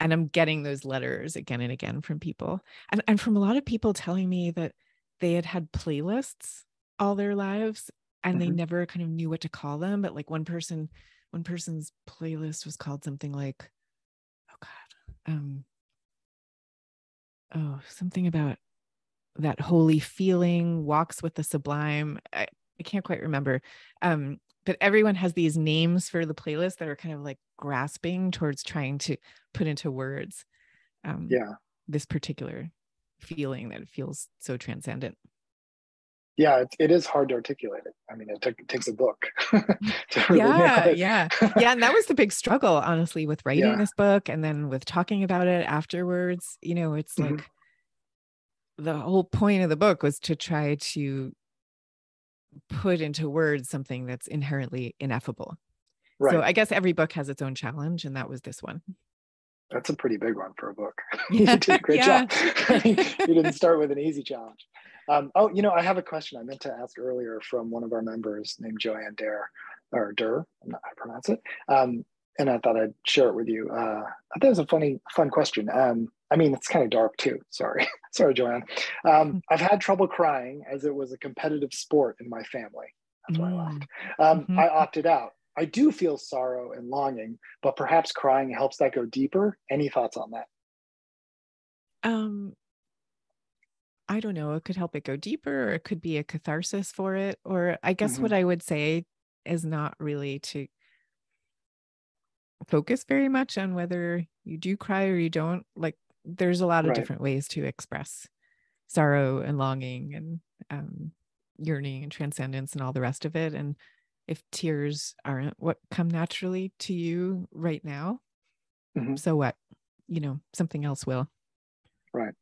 And I'm getting those letters again and again from people, and, and from a lot of people telling me that they had had playlists all their lives and mm-hmm. they never kind of knew what to call them. But like one person, one person's playlist was called something like, oh God, um, oh, something about that holy feeling, walks with the sublime. I, I can't quite remember. Um, But everyone has these names for the playlist that are kind of like grasping towards trying to put into words um, yeah. this particular feeling that feels so transcendent. Yeah, it, it is hard to articulate it. I mean, it t- takes a book. to really yeah, yeah. Yeah, and that was the big struggle, honestly, with writing yeah. this book and then with talking about it afterwards. You know, it's mm-hmm. like the whole point of the book was to try to put into words something that's inherently ineffable. Right. So I guess every book has its own challenge, and that was this one. That's a pretty big one for a book. Yeah. You did a great yeah. job. You didn't start with an easy challenge. Um, oh, you know, I have a question I meant to ask earlier from one of our members named Joanne Dare, or Durr, I'm not how to pronounce it. Um, and I thought I'd share it with you. Uh, I thought it was a funny, fun question. Um, I mean, it's kind of dark too. Sorry. Sorry, Joanne. Um, I've had trouble crying as it was a competitive sport in my family. That's why mm. I laughed. Um, mm-hmm. I opted out. I do feel sorrow and longing, but perhaps crying helps that go deeper. Any thoughts on that? Um, I don't know. It could help it go deeper, or it could be a catharsis for it. Or I guess mm-hmm. what I would say is not really to focus very much on whether you do cry or you don't. Like, there's a lot of right. different ways to express sorrow and longing and um, yearning and transcendence and all the rest of it. And if tears aren't what come naturally to you right now, mm-hmm. so what? You know, something else will. Right.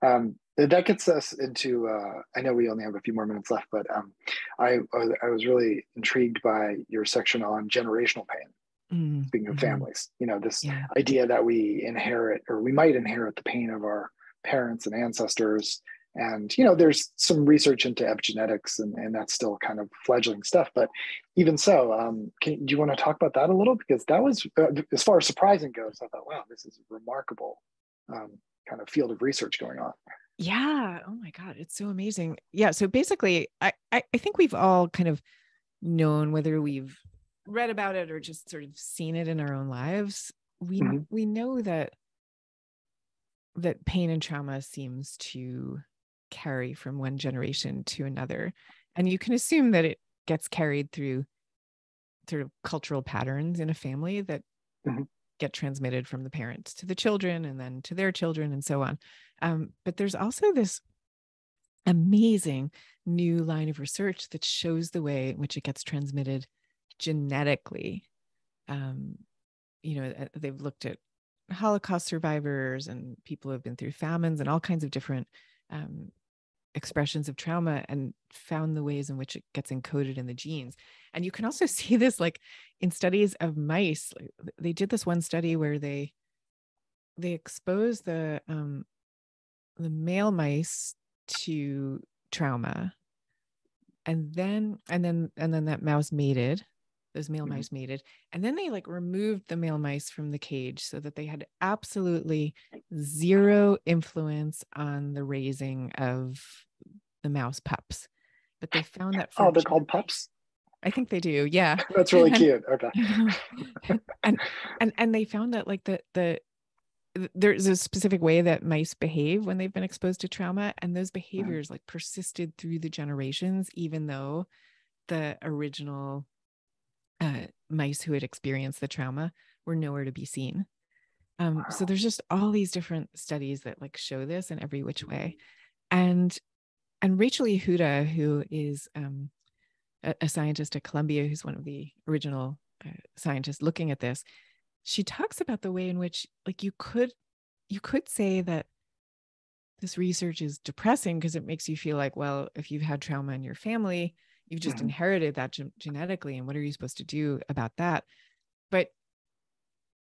Um, that gets us into, uh, I know we only have a few more minutes left, but um, I, I was really intrigued by your section on generational pain. Speaking of mm-hmm. families, you know, this yeah. idea that we inherit, or we might inherit, the pain of our parents and ancestors. And, you know, there's some research into epigenetics, and, and that's still kind of fledgling stuff. But even so, um, can, do you want to talk about that a little? Because that was, uh, as far as surprising goes, I thought, wow, this is a remarkable um, kind of field of research going on. Yeah. Oh my God. It's so amazing. Yeah. So basically, I, I, I think we've all kind of known, whether we've read about it or just sort of seen it in our own lives, we mm-hmm. we know that that pain and trauma seems to carry from one generation to another, and you can assume that it gets carried through sort of cultural patterns in a family that mm-hmm. get transmitted from the parents to the children and then to their children and so on. Um, but there's also this amazing new line of research that shows the way in which it gets transmitted genetically. Um, you know, they've looked at Holocaust survivors and people who have been through famines and all kinds of different um, expressions of trauma, and found the ways in which it gets encoded in the genes. And you can also see this, like, in studies of mice. They did this one study where they they exposed the um, the male mice to trauma, and then and then and then that mouse mated. Those male mm-hmm. mice mated. And then they like removed the male mice from the cage so that they had absolutely zero influence on the raising of the mouse pups. But they found that— Oh, they're called pups? I think they do. Yeah. That's really cute. Okay. and, and and they found that like the the there's a specific way that mice behave when they've been exposed to trauma. And those behaviors mm-hmm. like persisted through the generations, even though the original Uh, mice who had experienced the trauma were nowhere to be seen. Um, wow. So there's just all these different studies that like show this in every which way. And and Rachel Yehuda, who is um, a, a scientist at Columbia, who's one of the original uh, scientists looking at this, she talks about the way in which like you could you could say that this research is depressing because it makes you feel like, well, if you've had trauma in your family, you've just mm-hmm. inherited that gen- genetically. And what are you supposed to do about that? But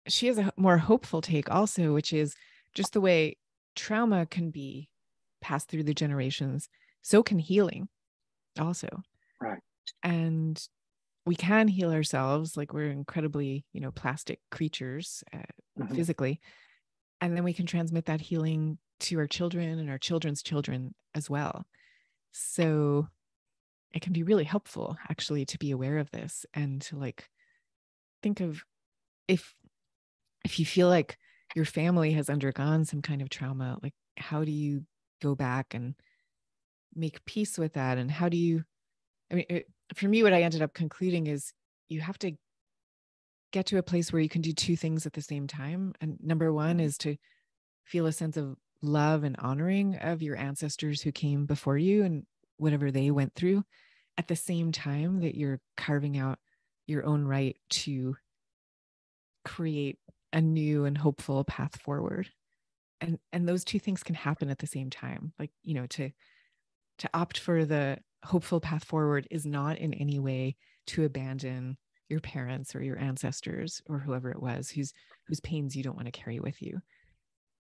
she has a more hopeful take also, which is just the way trauma can be passed through the generations. So can healing also. Right. And we can heal ourselves. Like, we're incredibly, you know, plastic creatures uh, mm-hmm. physically. And then we can transmit that healing to our children and our children's children as well. So it can be really helpful actually to be aware of this and to like, think of if, if you feel like your family has undergone some kind of trauma, like how do you go back and make peace with that? And how do you, I mean, it, for me, what I ended up concluding is you have to get to a place where you can do two things at the same time. And number one is to feel a sense of love and honoring of your ancestors who came before you and whatever they went through, at the same time that you're carving out your own right to create a new and hopeful path forward. And and those two things can happen at the same time. Like, you know, to to opt for the hopeful path forward is not in any way to abandon your parents or your ancestors or whoever it was whose whose pains you don't want to carry with you.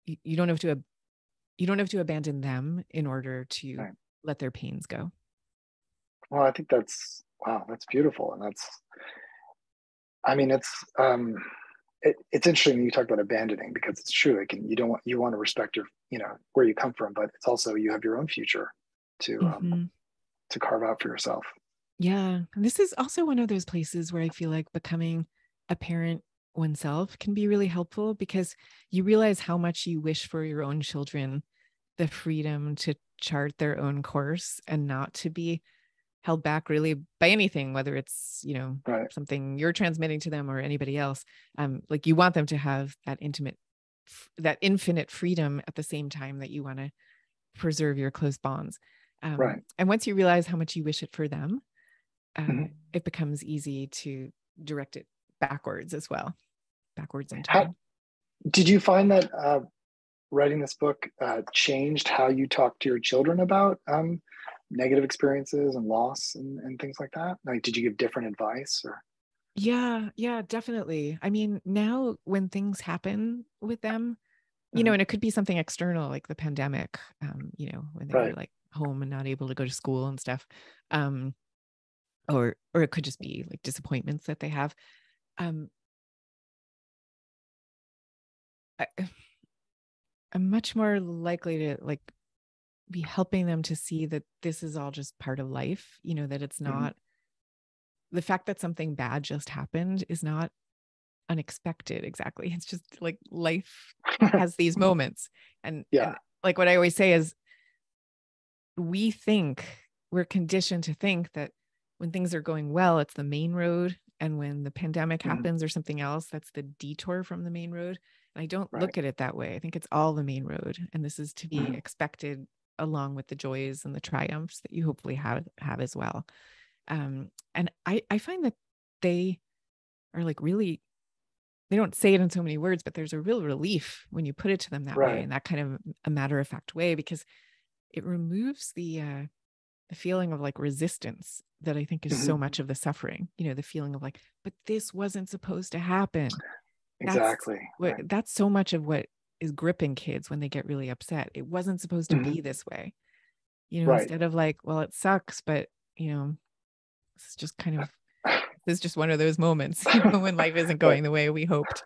You, you don't have to ab- you don't have to abandon them in order to right. let their pains go. Well, I think that's wow, that's beautiful. And that's I mean, it's um It, it's interesting that you talk about abandoning, because it's true. It can, you don't want, you want to respect your, you know, where you come from, but it's also, you have your own future to, um, mm-hmm. to carve out for yourself. Yeah. And this is also one of those places where I feel like becoming a parent oneself can be really helpful, because you realize how much you wish for your own children the freedom to chart their own course and not to be held back really by anything, whether it's, you know, right. something you're transmitting to them or anybody else. Um, like you want them to have that intimate, f- that infinite freedom at the same time that you want to preserve your close bonds. Um, right. And once you realize how much you wish it for them, uh, mm-hmm. it becomes easy to direct it backwards as well, backwards in time. How, did you find that uh, writing this book uh, changed how you talk to your children about um, negative experiences and loss and, and things like that? Like, did you give different advice or? Yeah, yeah, definitely. I mean, now when things happen with them, you mm-hmm. know, and it could be something external like the pandemic, um, you know, when they right. were like home and not able to go to school and stuff. Um, or, or it could just be like disappointments that they have. Um, I, I'm much more likely to like be helping them to see that this is all just part of life, you know, that it's not mm-hmm. the fact that something bad just happened is not unexpected. Exactly. It's just like life has these moments. And, yeah. and like what I always say is we think we're conditioned to think that when things are going well, it's the main road. And when the pandemic mm-hmm. happens or something else, that's the detour from the main road. And I don't right. look at it that way. I think it's all the main road. And this is to be mm-hmm. expected along with the joys and the triumphs that you hopefully have, have as well. Um, and I, I find that they are like really, they don't say it in so many words, but there's a real relief when you put it to them that right. way, in that kind of a matter of fact way, because it removes the, uh, the feeling of like resistance that I think is mm-hmm. so much of the suffering, you know, the feeling of like, but this wasn't supposed to happen. Exactly. That's, what, right. that's so much of what is gripping kids when they get really upset. It wasn't supposed to mm-hmm. be this way, you know, right. instead of like, well, it sucks, but you know, it's just kind of, it's just one of those moments you know, when life isn't going the way we hoped.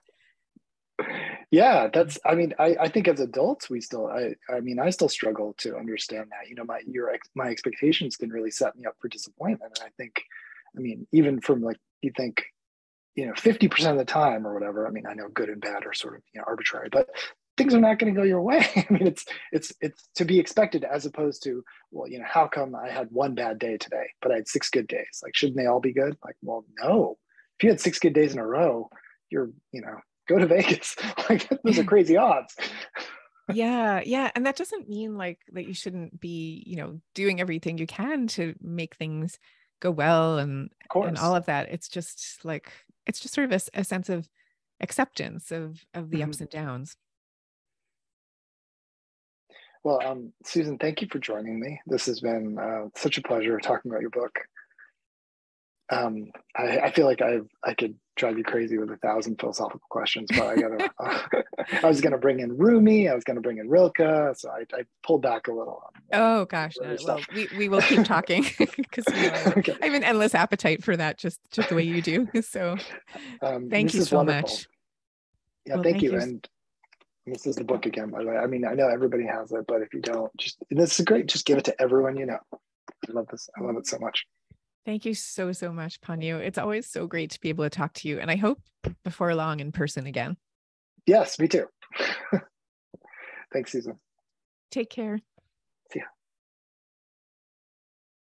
Yeah. That's, I mean, I, I think as adults, we still, I, I mean, I still struggle to understand that, you know, my, your, ex, my expectations can really set me up for disappointment. And I think, I mean, even from like, you think, you know, fifty percent of the time or whatever, I mean, I know good and bad are sort of, you know, arbitrary, but things are not going to go your way. I mean, it's, it's, it's to be expected, as opposed to, well, you know, how come I had one bad day today, but I had six good days? Like, shouldn't they all be good? Like, well, no, if you had six good days in a row, you're, you know, go to Vegas. Like, those are crazy odds. Yeah. Yeah. And that doesn't mean like that you shouldn't be, you know, doing everything you can to make things go well and, and all of that. It's just like, it's just sort of a, a sense of acceptance of, of the mm-hmm. ups and downs. Well, um, Susan, thank you for joining me. This has been uh, such a pleasure talking about your book. Um, I, I feel like I I could drive you crazy with a thousand philosophical questions, but I gotta. uh, I was gonna bring in Rumi, I was gonna bring in Rilke, so I, I pulled back a little. On, uh, oh gosh, no, well, we we will keep talking because okay. I have an endless appetite for that, just just the way you do. So, um, thank you so wonderful. much. Yeah, well, thank, thank you. you. And this is the book again, by the way. I mean, I know everybody has it, but if you don't, just this is great. Just give it to everyone you know. I love this. I love it so much. Thank you so, so much, Panio. It's always so great to be able to talk to you. And I hope before long in person again. Yes, me too. Thanks, Susan. Take care. See ya.